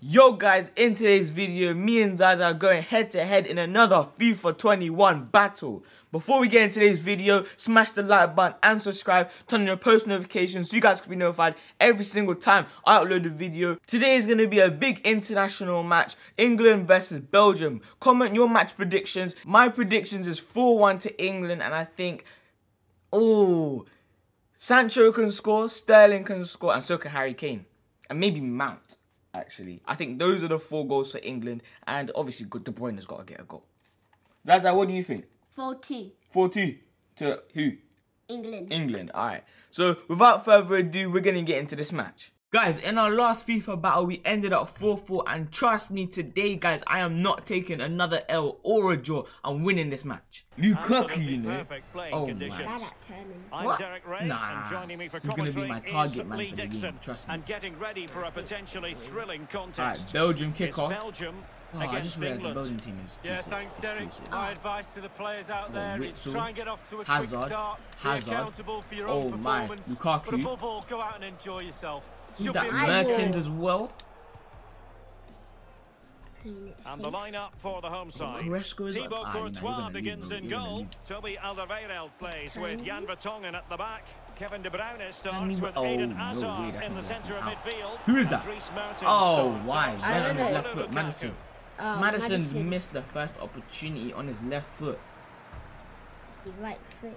Yo guys, in today's video, me and Zaza are going head to head in another FIFA 21 battle. Before we get into today's video, smash the like button and subscribe, turn on your post notifications so you guys can be notified every single time I upload a video. Today is going to be a big international match, England versus Belgium. Comment your match predictions. My predictions is 4-1 to England, and I think, Sancho can score, Sterling can score, and so can Harry Kane. And maybe Mount. Actually, I think those are the 4 goals for England, and obviously De Bruyne has got to get a goal. Zaza, what do you think? 4-2. 4-2 to who? England. England, alright. So, without further ado, we're going to get into this match. Guys, in our last FIFA battle, we ended up 4-4, and trust me, today, guys, I am not taking another L or a draw. I'm winning this match. Lukaku, you know. Oh, my. What? Nah, he's going to be my target man for the game, trust me. Alright, Belgium kickoff. Oh, I just realised the Belgium team is too slow. My advice to the players out there is try and get off to a quick start. Hazard. Oh, my. Lukaku. But above all, go out and enjoy yourself. Who's that? Mertens as well. And the lineup for the home side. Carrasco is like, Courtois begins in goal. Toby Alderweireld plays with Jan Vertonghen at the back. Kevin De Bruyne starts with Eden Hazard in the centre of midfield. Who is that? Oh, why? Left foot, Maddison. Maddison's missed the first opportunity on his left foot. Right foot.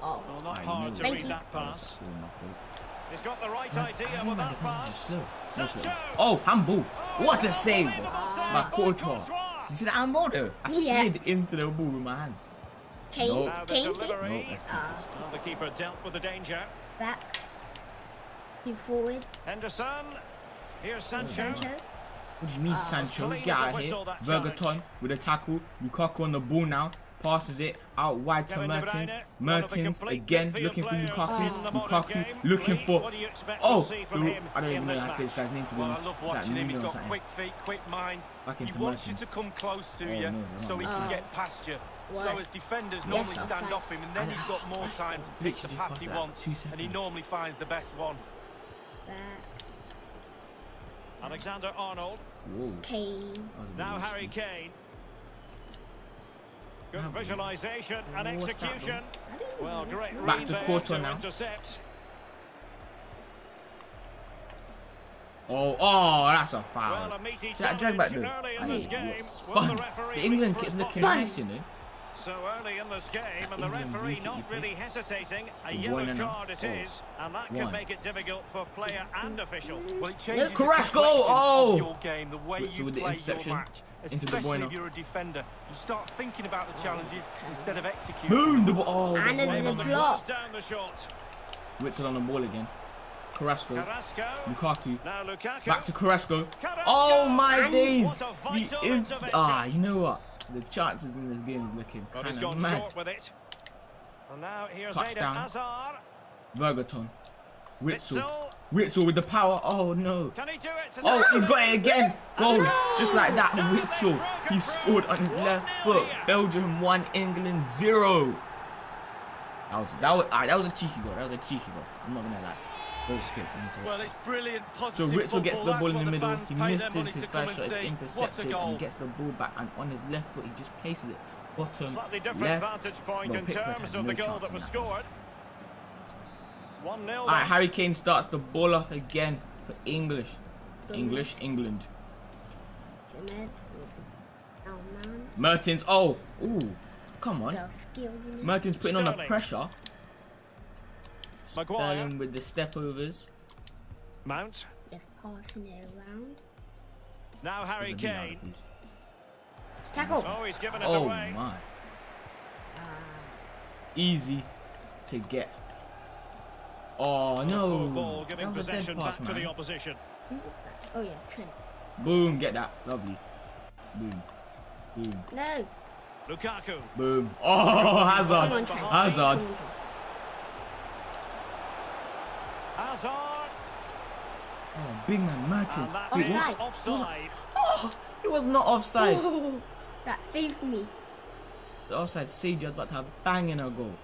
Oh, not hard to read that pass. He's got the right idea with that pass. Oh, handball. What a save by Courtois. You see the handball though? I slid into the ball with my hand. The keeper dealt with the danger. Back. You forward. Henderson. Here's Sancho. What do you mean, Sancho? Get out of here. Vertonghen with a tackle. Lukaku on the ball now. Passes it out wide to Mertens. Mertens again looking for Lukaku. Lukaku looking for. Oh! I don't even know how to say this guy's name, to be honest. He's got quick feet, quick mind. Back into Mertens. So he can get past you. So his defenders normally stand off him, and then he's got more time to pick the pass he wants, and he normally finds the best one. Alexander-Arnold. Kane. Now Harry Kane. Good visualisation and execution. Well, great. Back to Courtois now. Oh, that's a foul. See that drag back though? I mean, the England kit's looking nice, you know. So early in this game, and the referee not really hesitating. A yellow card it is, and that can make it difficult for player and official. Carrasco! Oh! Witsel with the interception. Especially if you're a defender, you start thinking about the challenges instead of executing. Boom! The ball! And then the block. Witsel on the ball again. Carrasco. Lukaku. Back to Carrasco. Oh my days! You know what? The chances in this game is looking kind of mad. And now here's touchdown. Vertonghen. Witsel with the power. Oh no. Can he do it? Oh, he's got it again. Goal. Just like that. Witsel. He scored on his left foot. Belgium 1, England 0. That was a cheeky goal. I'm not gonna lie. Well, it's brilliant, positive. So Witsel gets the ball in the middle, he misses his first shot, it's intercepted, and gets the ball back, and on his left foot he just places it bottom left. Alright, Harry Kane starts the ball off again for England. Mertens, come on. Mertens putting on the pressure. Sterling with the stepovers. Mount. Just passing it around. Now Harry Kane. Tackle. Oh, he's given it away. My. Easy to get. Oh no. That was a dead pass, man. Oh yeah, Trent. Boom, get that. Lovely. Boom. Boom. No. Lukaku. Boom. Oh, Hazard. Hazard. Oh, big man, Mertens. Offside. Oh, it was not offside. Oh, that saved me. The offside saved you, but her banging her goal.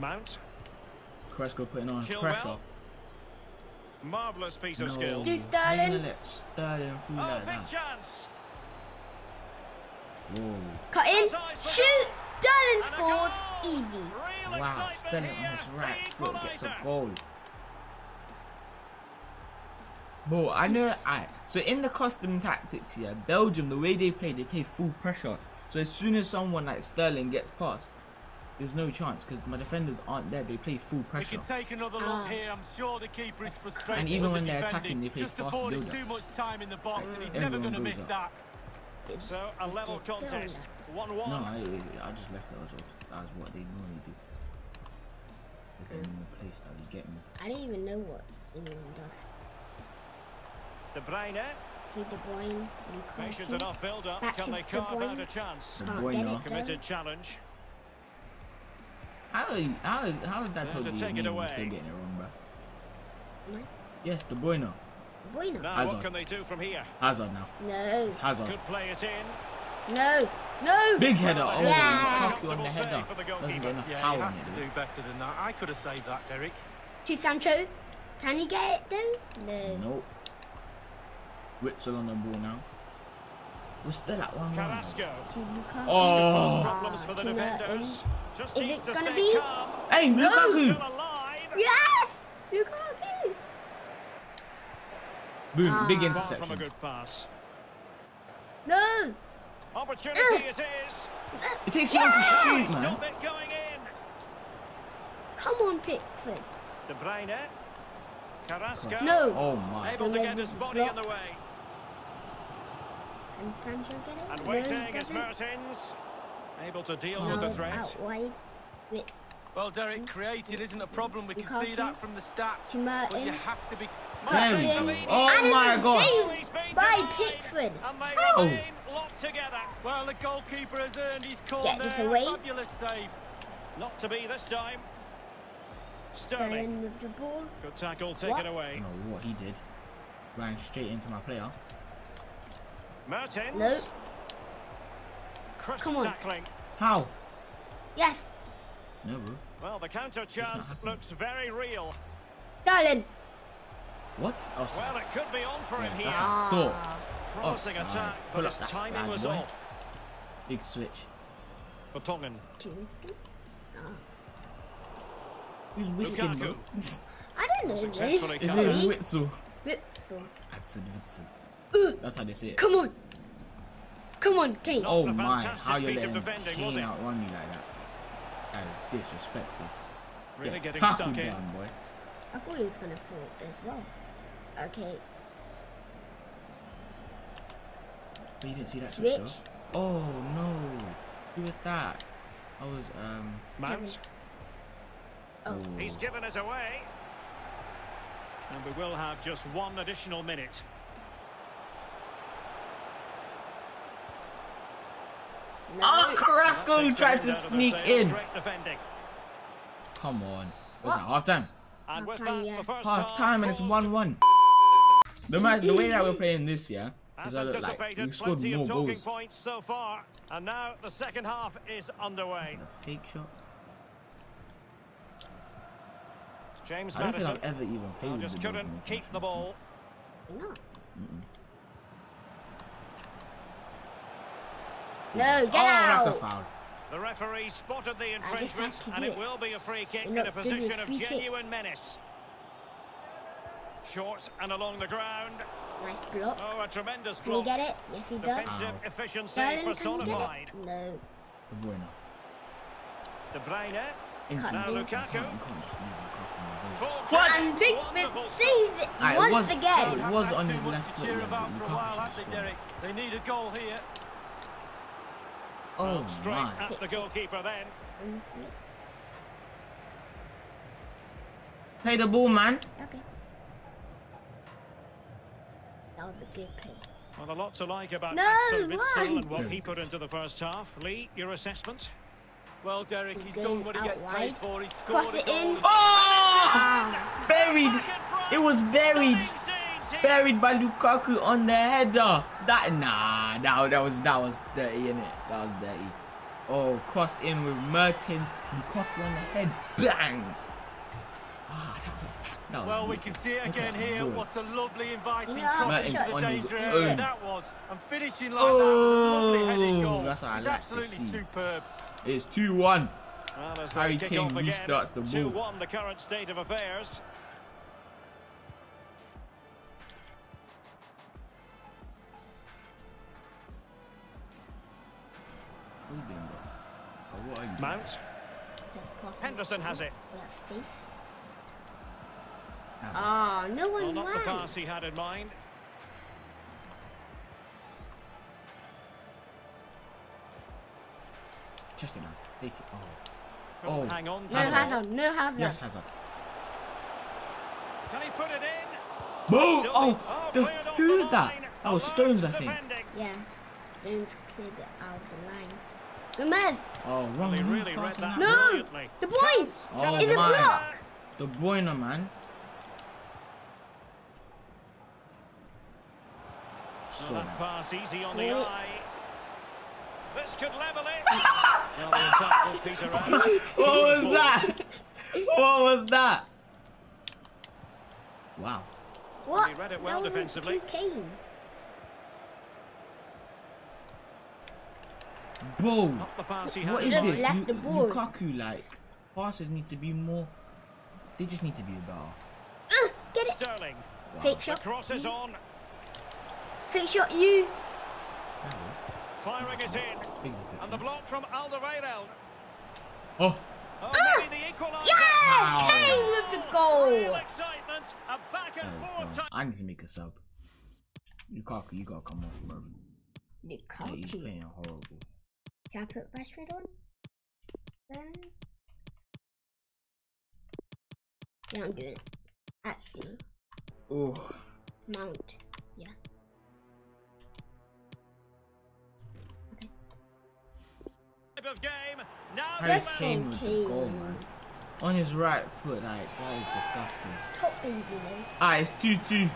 Mount. Carrasco putting on pressure. Marvellous piece of skill. Let's do Sterling. Sterling through like that. Chance. Cut in. Shoot. Sterling scores. Easy. Wow. Sterling on his right foot gets a goal. Bro, I know. So in the custom tactics, yeah, Belgium, the way they play full pressure. So as soon as someone like Sterling gets past, there's no chance because my defenders aren't there. They play full pressure. Take another look here. I'm sure the keeper is frustrated. And even when they're attacking, they play just fast build up. Too much time in the box, and he's never going to miss that. So a level contest, 1-1. No, I just left that as well. That's what they normally do. Is there more place that you get me? I don't even know what England does. De Bruyne. Patient enough build up. Can they carve out a chance? De Bruyne committed challenge. How is that totally still getting it wrong, bro? No. Yes, De Bruyne. De Bruyne. Now, Hazard. What can they do from here? Hazard now. No. It's Hazard. Could play it in. No. No. Big header. Oh, yeah. Lukaku on the header. Doesn't get enough power. Yeah, he has to do better than that. I could have saved that, Derek. To Sancho. Can he get it though? No. Nope. Witsel on the ball now. We're still at 1-1. Carrasco. Oh. Is it going to be? Hey, no. Lukaku! Yes! Lukaku! Boom, big interception. No! Opportunity it is. It takes you to shoot, man. Come on, Pickford. De Bruyne. Carrasco. No. Oh, my. Able to get his body in the way. And Sancho get it? And waiting is Mertens. Able to deal with the threat. Well, Derek, created isn't a problem. We can see that from the stats. But you have to be... Oh, my God. By Pickford. Oh. Well, the goalkeeper has earned his corner. Get this away. Fabulous save. Not to be this time. Sterling with the ball. Good tackle, take it away. I don't know what he did. Ran straight into my player. Mertens. No. Come on. Tackling. How? Yes. No, bro. Well, the counter chance looks very real. Sterling. What? Oh, well, it could be on for him here. Crossing attack, but his timing was off. Big switch. Vertonghen. Who's whisking, bro? I don't know, really. His name is Witsel. Witsel. Witsel. That's how they say it. Come on. Come on, Kane. Oh my, how you're letting Kane outrun you like that. That is disrespectful. Really getting stuck in. Down, boy. I thought he was going to fall as well. Okay. But you didn't see that switch, though? Oh no. Who was that? I was, Mount. Oh. He's given us away. And we will have just one additional minute. No. Oh, Carrasco tried to sneak in. Come on. What's that, half time? Half time and it's 1-1. The way that we're playing this year is I look like we've scored more goals. So far, and now the second half is underway. A fake shot. James Maddison. I don't think I've ever even played with just couldn't keep the ball. No, get out! That's a foul. The referee spotted the infringement, and it will be a free kick in a position of genuine menace. Short and along the ground. Nice block. Oh, a tremendous block. Can he get it? Yes, he does. Defensive efficiency personified. No. De Bruyne. De Bruyne. Now Lukaku. What? And Pickford sees it once again. It was on his left foot. They need a goal here. Oh, straight at the goalkeeper then. Play the ball, man. Okay. That was a good play. Well, a lot to like about Witsel and what he put into the first half. Lee, your assessment? Well, Derek, he's done what he gets paid for. He's scored. Cross it in. Oh! Buried. It was buried. Buried by Lukaku on the header. That that was dirty, innit? That was dirty. Oh, cross in with Mertens. Lukaku on the head. Bang. Ah, that was Well, we can see it again here. What a lovely inviting cross into the danger area that was, and finishing like that. Lovely heading goal. That's what I like to see. Superb. It's 2-1. Well, Harry Kane restarts the ball. 2-1 the current state of affairs. Mount. Henderson has it. Ah, no one. Well, not the pass he had in mind. Just enough. Take it. Oh. Oh. Hang on. No Hazard. No Hazard. Yes, Hazard. Can he put it in? Boom! Oh, who's that? That was Stones, I think. Yeah. Stones cleared it out of the line. Gomez! Oh, wrong. Really read that. No! De Bruyne! Oh, it's a block! De Bruyne, man. So that pass easy on the eye. This could level it. What was that? What was that? Wow. What? He read it well defensively. Bro, what is this? Lukaku, like, passes need to be more. They just need to be better. Get it. Sterling. Wow. Fake shot. Crosses on. Fake shot. You. Firing is in. And the block from Alderweireld. Oh. Yes! Kane with the goal. I need to make a sub. Lukaku, you gotta come off, bro. Lukaku. He's playing horrible. Can I put Rashford on? Then yeah, I'm doing it. Actually. Oh. Mount. Yeah. Okay. Harry Kane with the goal, man. On his right foot, like, that is disgusting. Top baby, though. Ah, it's 2-2.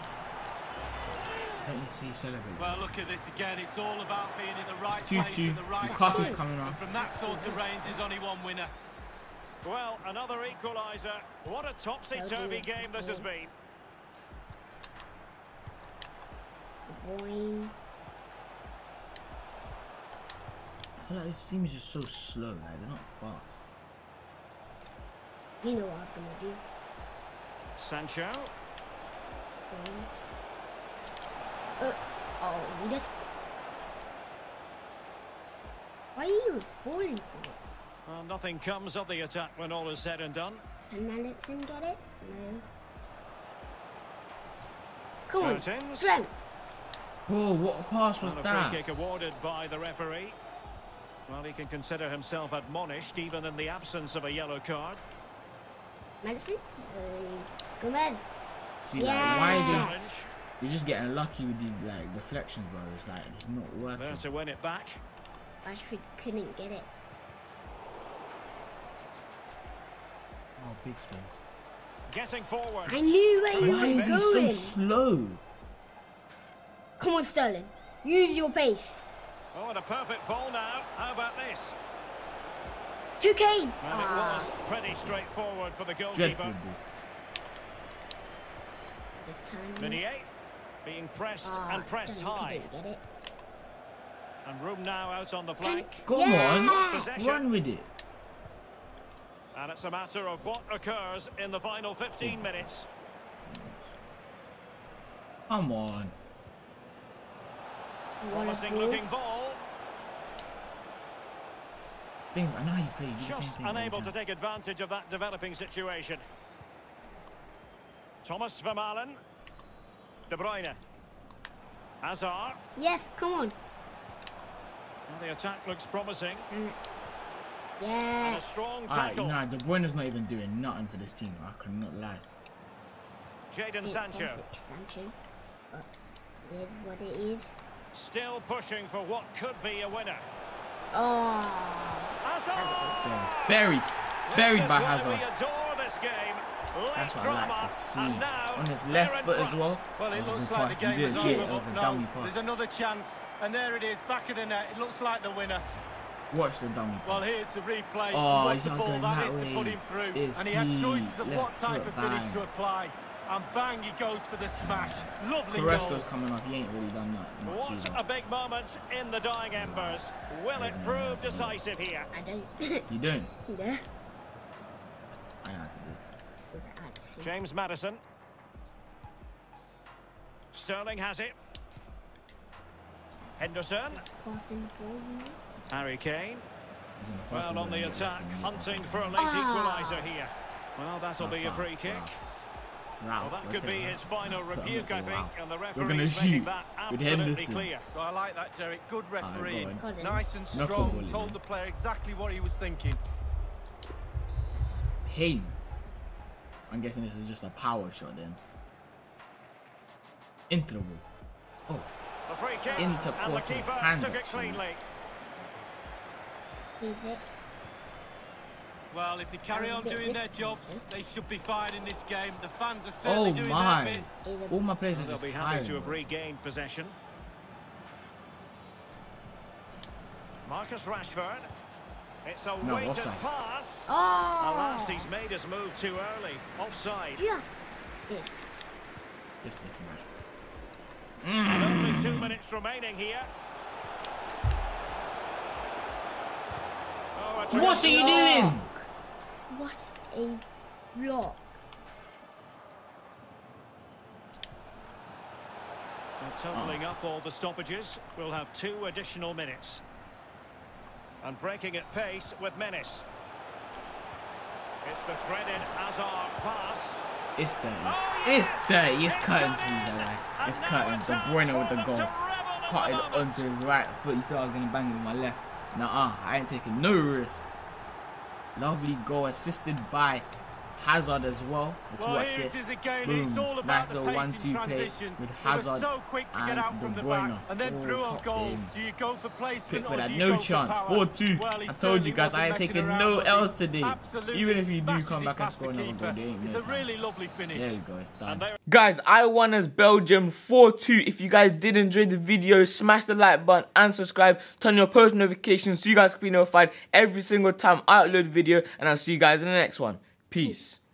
Let me see celebrate. Well, look at this again. It's all about being in the right place at the right time. Coming off. From that sort of range, there's only one winner. Well, another equaliser. What a topsy-turvy game this has been. I feel like this team is just so slow. Like, they're not fast. You know what I was gonna do. Sancho. Oh, you just. Why are you falling for it? Well, nothing comes of the attack when all is said and done. And Maddison get it? No. Come on, strength. Oh, what a pass was that? A free kick awarded by the referee. Well, he can consider himself admonished even in the absence of a yellow card. Maddison, Gomez. See, yeah. Like, why do? You're just getting lucky with these like deflections, bro. It's like it's not working. There to win it back. Rashford couldn't get it. Oh, big spins. Getting forward. I knew where you were going. Why is he so slow? Come on, Sterling. Use your pace. Oh, and a perfect ball now. How about this? To Kane. And it was pretty straightforward for the goalkeeper. Minier being pressed and pressed high. And room now out on the flank. Go on, run with it. And it's a matter of what occurs in the final 15 minutes. Come on. Promising looking ball. Things I know you play. Just unable to take advantage of that developing situation. Thomas Vermaelen. De Bruyne. Hazard. Yes, come on. Well, the attack looks promising. Yeah. A strong tackle. Nah, De Bruyne's not even doing nothing for this team. I cannot lie. Jadon Sancho. Sancho. But it is what it is. Still pushing for what could be a winner. Oh. Hazard. Buried. Buried by Hazard. That's what I like to see. On his left foot as well. Well, it looks like the game is over. There's another chance, and there it is, back of the net. It looks like the winner. Watch them down. Well, here's the replay. Oh, he's not going that way. To put him through. It's and he had choices of what type of finish to apply. And bang, he goes for the smash. Lovely Carrasco's goal. Coming up. He ain't really done that much either. What a big moment in the dying embers. Will it prove decisive here? I don't. You don't? No. I know I can do it. James Maddison. Sterling has it. Henderson. Harry Kane. Well, on the attack, hunting for a late equaliser here. Well, that'll be a free kick. Wow, well, that could be his final rebuke, I think, and the referee is making that absolutely clear. Well, I like that, Derek. Good refereeing. Nice and strong. Told the player exactly what he was thinking. Hey, I'm guessing this is just a power shot then. Into the wall. Oh. The free kick, and the keeper took it cleanly. Well, if they carry on doing their jobs, they should be fine in this game. The fans are certainly doing their bit. All my players are just be happy to have regained possession. Marcus Rashford. It's a weighted pass. Oh! Alas, he's made his move too early. Offside. Yes. Yes, they can. Only 2 minutes remaining here. What are you doing? What a block. They're tumbling up all the stoppages. We'll have 2 additional minutes. And breaking at pace with menace. It's the threaded Hazard pass. It's dirty. Oh, yes. It's dirty. It's cutting through the line. It's cutting. De Bruyne with the goal. Cut it onto his right foot. He thought I was going to bang it with my left. Nuh-uh, I ain't taking no risk. Lovely goal assisted by Hazard as well. Let's watch this. Boom. That's the 1-2 play with Hazard and De Bruyne. Do you go for placement? Pickford had no chance. 4-2. I told you guys, I ain't taking no L's today. Even if you do come back and score another goal, there ain't no time. There you go, it's done. Guys, I won as Belgium 4-2. If you guys did enjoy the video, smash the like button and subscribe. Turn your post notifications so you guys can be notified every single time I upload a video. And I'll see you guys in the next one. Peace.